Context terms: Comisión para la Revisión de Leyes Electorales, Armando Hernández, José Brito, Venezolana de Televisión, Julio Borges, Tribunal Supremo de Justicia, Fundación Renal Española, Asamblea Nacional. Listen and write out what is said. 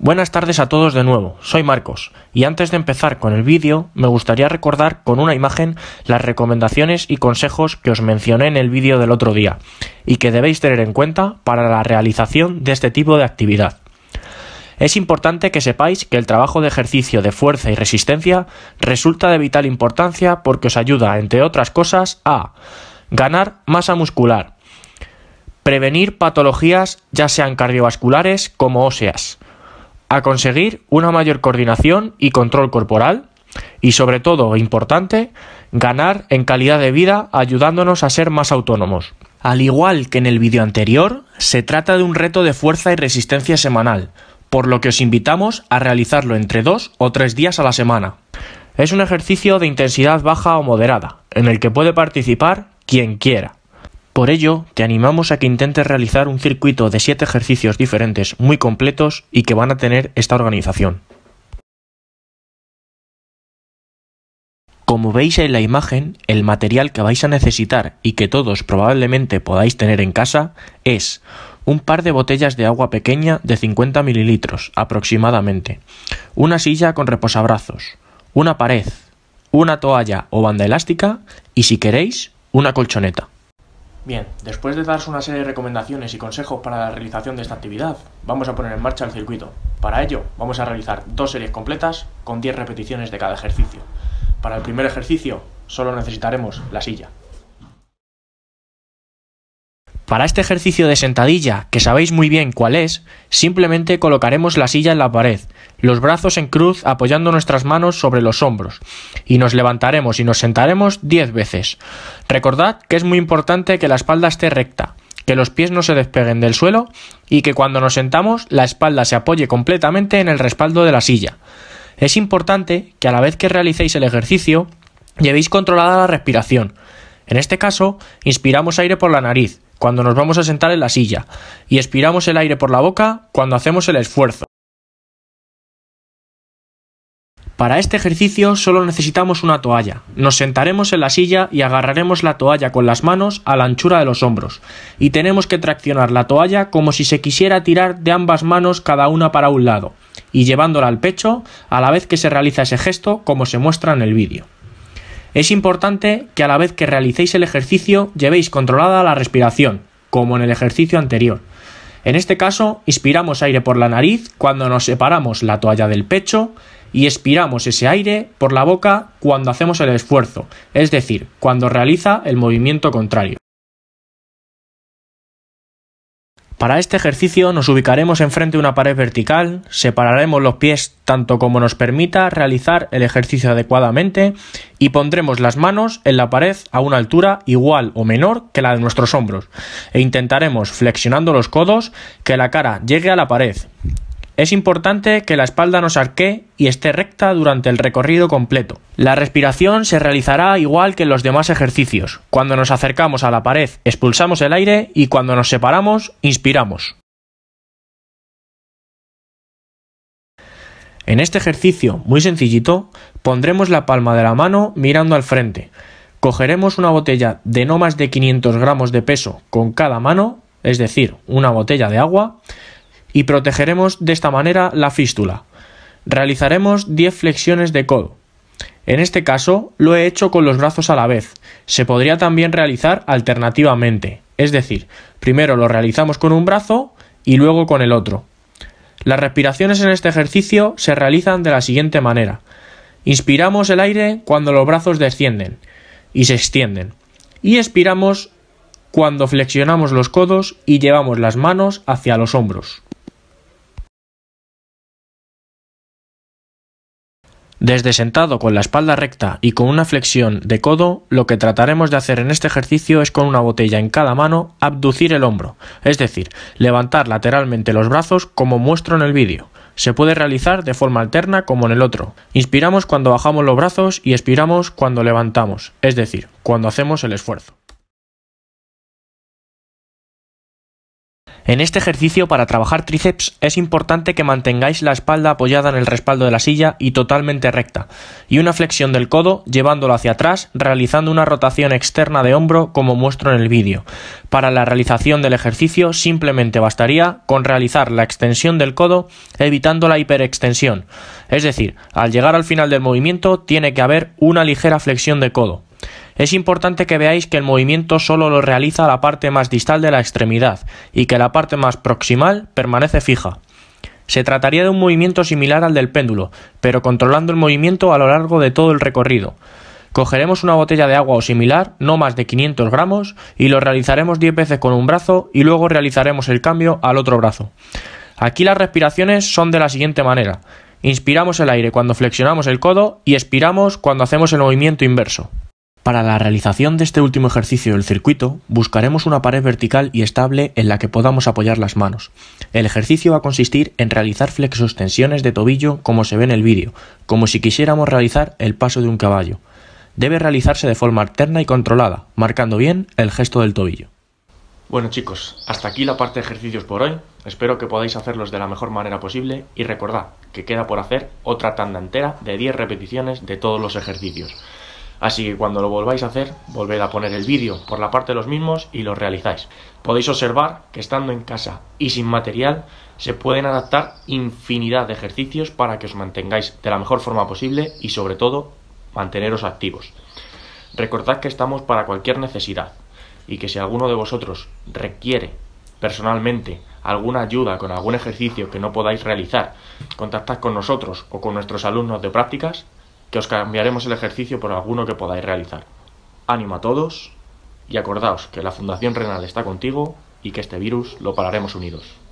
Buenas tardes a todos de nuevo, soy Marcos, y antes de empezar con el vídeo me gustaría recordar con una imagen las recomendaciones y consejos que os mencioné en el vídeo del otro día y que debéis tener en cuenta para la realización de este tipo de actividad. Es importante que sepáis que el trabajo de ejercicio de fuerza y resistencia resulta de vital importancia porque os ayuda, entre otras cosas, a ganar masa muscular, prevenir patologías ya sean cardiovasculares como óseas, a conseguir una mayor coordinación y control corporal y, sobre todo, importante, ganar en calidad de vida ayudándonos a ser más autónomos. Al igual que en el vídeo anterior, se trata de un reto de fuerza y resistencia semanal, por lo que os invitamos a realizarlo entre 2 o 3 días a la semana. Es un ejercicio de intensidad baja o moderada, en el que puede participar quien quiera. Por ello, te animamos a que intentes realizar un circuito de 7 ejercicios diferentes muy completos y que van a tener esta organización. Como veis en la imagen, el material que vais a necesitar y que todos probablemente podáis tener en casa es un par de botellas de agua pequeña de 50 ml aproximadamente, una silla con reposabrazos, una pared, una toalla o banda elástica y, si queréis, una colchoneta. Bien, después de daros una serie de recomendaciones y consejos para la realización de esta actividad, vamos a poner en marcha el circuito. Para ello, vamos a realizar 2 series completas con 10 repeticiones de cada ejercicio. Para el primer ejercicio, solo necesitaremos la silla. Para este ejercicio de sentadilla, que sabéis muy bien cuál es, simplemente colocaremos la silla en la pared, los brazos en cruz apoyando nuestras manos sobre los hombros, y nos levantaremos y nos sentaremos 10 veces. Recordad que es muy importante que la espalda esté recta, que los pies no se despeguen del suelo y que cuando nos sentamos la espalda se apoye completamente en el respaldo de la silla. Es importante que a la vez que realicéis el ejercicio, llevéis controlada la respiración. En este caso, inspiramos aire por la nariz cuando nos vamos a sentar en la silla, y expiramos el aire por la boca cuando hacemos el esfuerzo. Para este ejercicio solo necesitamos una toalla. Nos sentaremos en la silla y agarraremos la toalla con las manos a la anchura de los hombros, y tenemos que traccionar la toalla como si se quisiera tirar de ambas manos cada una para un lado, y llevándola al pecho a la vez que se realiza ese gesto como se muestra en el vídeo. Es importante que a la vez que realicéis el ejercicio llevéis controlada la respiración, como en el ejercicio anterior. En este caso, inspiramos aire por la nariz cuando nos separamos la toalla del pecho y expiramos ese aire por la boca cuando hacemos el esfuerzo, es decir, cuando realiza el movimiento contrario. Para este ejercicio nos ubicaremos enfrente de una pared vertical, separaremos los pies tanto como nos permita realizar el ejercicio adecuadamente y pondremos las manos en la pared a una altura igual o menor que la de nuestros hombros e intentaremos, flexionando los codos, que la cara llegue a la pared. Es importante que la espalda nos arquee y esté recta durante el recorrido completo. La respiración se realizará igual que en los demás ejercicios. Cuando nos acercamos a la pared, expulsamos el aire y cuando nos separamos, inspiramos. En este ejercicio, muy sencillito, pondremos la palma de la mano mirando al frente. Cogeremos una botella de no más de 500 gramos de peso con cada mano, es decir, una botella de agua, y protegeremos de esta manera la fístula. Realizaremos 10 flexiones de codo. En este caso lo he hecho con los brazos a la vez. Se podría también realizar alternativamente, es decir, primero lo realizamos con un brazo y luego con el otro. Las respiraciones en este ejercicio se realizan de la siguiente manera. Inspiramos el aire cuando los brazos descienden y se extienden, y expiramos cuando flexionamos los codos y llevamos las manos hacia los hombros. Desde sentado con la espalda recta y con una flexión de codo, lo que trataremos de hacer en este ejercicio es con una botella en cada mano abducir el hombro, es decir, levantar lateralmente los brazos como muestro en el vídeo. Se puede realizar de forma alterna como en el otro. Inspiramos cuando bajamos los brazos y expiramos cuando levantamos, es decir, cuando hacemos el esfuerzo. En este ejercicio, para trabajar tríceps, es importante que mantengáis la espalda apoyada en el respaldo de la silla y totalmente recta, y una flexión del codo llevándolo hacia atrás, realizando una rotación externa de hombro como muestro en el vídeo. Para la realización del ejercicio simplemente bastaría con realizar la extensión del codo evitando la hiperextensión, es decir, al llegar al final del movimiento tiene que haber una ligera flexión de codo. Es importante que veáis que el movimiento solo lo realiza la parte más distal de la extremidad y que la parte más proximal permanece fija. Se trataría de un movimiento similar al del péndulo, pero controlando el movimiento a lo largo de todo el recorrido. Cogeremos una botella de agua o similar, no más de 500 gramos, y lo realizaremos 10 veces con un brazo y luego realizaremos el cambio al otro brazo. Aquí las respiraciones son de la siguiente manera. Inspiramos el aire cuando flexionamos el codo y expiramos cuando hacemos el movimiento inverso. Para la realización de este último ejercicio del circuito, buscaremos una pared vertical y estable en la que podamos apoyar las manos. El ejercicio va a consistir en realizar flexoextensiones de tobillo como se ve en el vídeo, como si quisiéramos realizar el paso de un caballo. Debe realizarse de forma alterna y controlada, marcando bien el gesto del tobillo. Bueno chicos, hasta aquí la parte de ejercicios por hoy. Espero que podáis hacerlos de la mejor manera posible y recordad que queda por hacer otra tanda entera de 10 repeticiones de todos los ejercicios. Así que cuando lo volváis a hacer, volved a poner el vídeo por la parte de los mismos y lo realizáis. Podéis observar que estando en casa y sin material, se pueden adaptar infinidad de ejercicios para que os mantengáis de la mejor forma posible y sobre todo, manteneros activos. Recordad que estamos para cualquier necesidad y que si alguno de vosotros requiere personalmente alguna ayuda con algún ejercicio que no podáis realizar, contactad con nosotros o con nuestros alumnos de prácticas, que os cambiaremos el ejercicio por alguno que podáis realizar. Ánimo a todos y acordaos que la Fundación Renal está contigo y que este virus lo pararemos unidos.